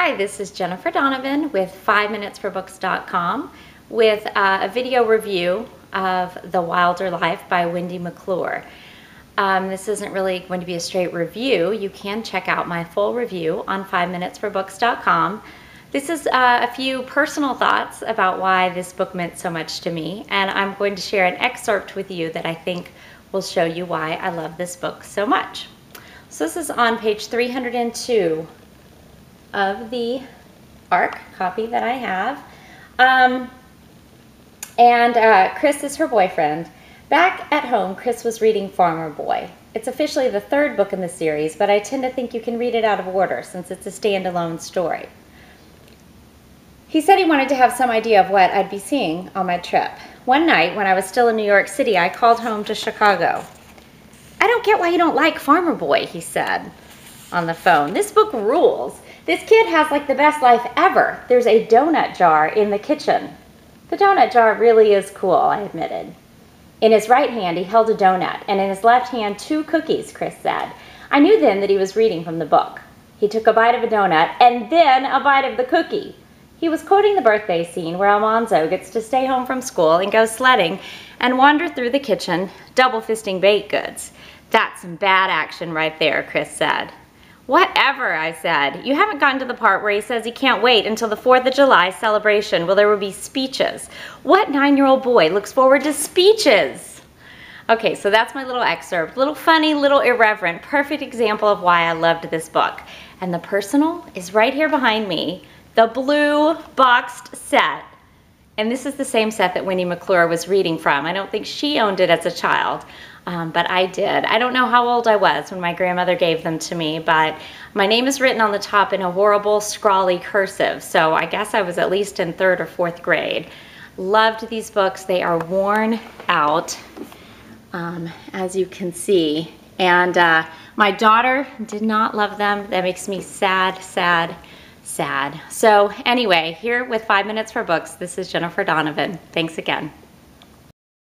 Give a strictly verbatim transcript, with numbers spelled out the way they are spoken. Hi, this is Jennifer Donovan with five minutes for books dot com with uh, a video review of The Wilder Life by Wendy McClure. Um, this isn't really going to be a straight review. You can check out my full review on five minutes for books dot com. This is uh, a few personal thoughts about why this book meant so much to me, and I'm going to share an excerpt with you that I think will show you why I love this book so much. So this is on page three hundred two of the A R C copy that I have. Um, and uh, Chris is her boyfriend. Back at home, Chris was reading Farmer Boy. It's officially the third book in the series, but I tend to think you can read it out of order since it's a standalone story. He said he wanted to have some idea of what I'd be seeing on my trip. One night, when I was still in New York City, I called home to Chicago. "I don't get why you don't like Farmer Boy," he said on the phone. "This book rules. This kid has like the best life ever. There's a donut jar in the kitchen." The donut jar really is cool, I admitted. In his right hand, he held a donut, and in his left hand, two cookies, Chris said. I knew then that he was reading from the book. He took a bite of a donut and then a bite of the cookie. He was quoting the birthday scene where Almanzo gets to stay home from school and go sledding and wander through the kitchen, double-fisting baked goods. "That's some bad action right there," Chris said. "Whatever," I said. "You haven't gotten to the part where he says he can't wait until the fourth of July celebration where there will be speeches. What nine-year-old boy looks forward to speeches?" Okay, so that's my little excerpt. Little funny, little irreverent, perfect example of why I loved this book. And the personal is right here behind me, the blue boxed set. And this is the same set that Wendy McClure was reading from. I don't think she owned it as a child, um, but I did. I don't know how old I was when my grandmother gave them to me, but my name is written on the top in a horrible, scrawly cursive, so I guess I was at least in third or fourth grade. Loved these books. They are worn out, um, as you can see. And uh, my daughter did not love them. That makes me sad, sad. Sad. So anyway, here with five minutes for books, this is Jennifer Donovan. Thanks again.